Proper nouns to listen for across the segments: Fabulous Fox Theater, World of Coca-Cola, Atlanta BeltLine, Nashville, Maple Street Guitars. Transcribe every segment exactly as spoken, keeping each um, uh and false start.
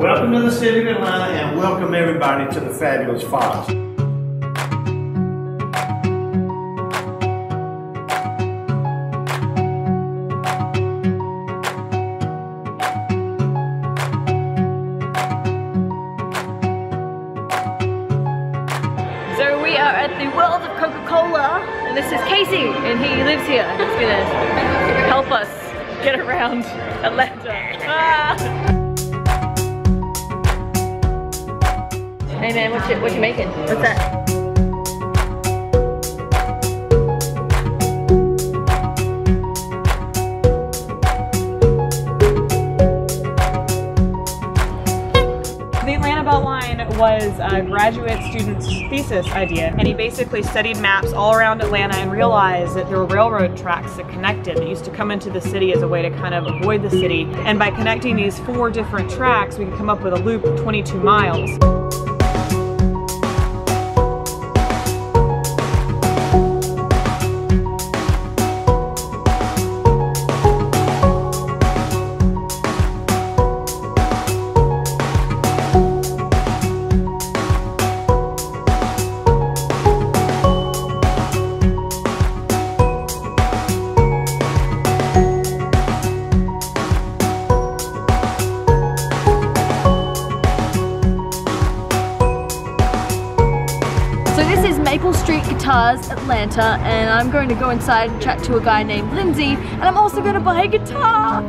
Welcome to the city of Atlanta, and welcome everybody to the Fabulous Fox. So we are at the World of Coca-Cola, and this is Casey, and he lives here. He's gonna help us get around Atlanta. Ah. Hey man, what you, what you making? What's that? The Atlanta BeltLine was a graduate student's thesis idea, and he basically studied maps all around Atlanta and realized that there were railroad tracks that connected that used to come into the city as a way to kind of avoid the city. And by connecting these four different tracks, we can come up with a loop of twenty-two miles. This is Maple Street Guitars, Atlanta, and I'm going to go inside and chat to a guy named Lindsay, and I'm also going to buy a guitar!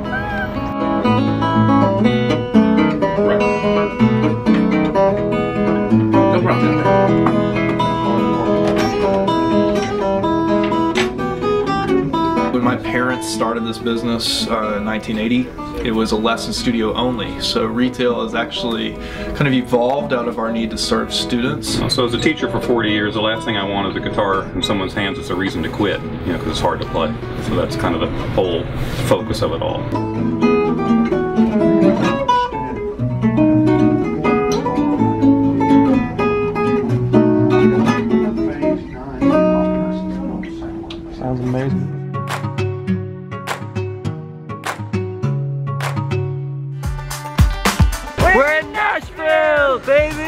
When my parents started this business uh, in nineteen eighty, it was a lesson studio only, so retail has actually kind of evolved out of our need to serve students. So as a teacher for forty years, the last thing I want is a guitar in someone's hands. It's a reason to quit, you know, because it's hard to play. So that's kind of the whole focus of it all. Sounds amazing. We're in Nashville, baby!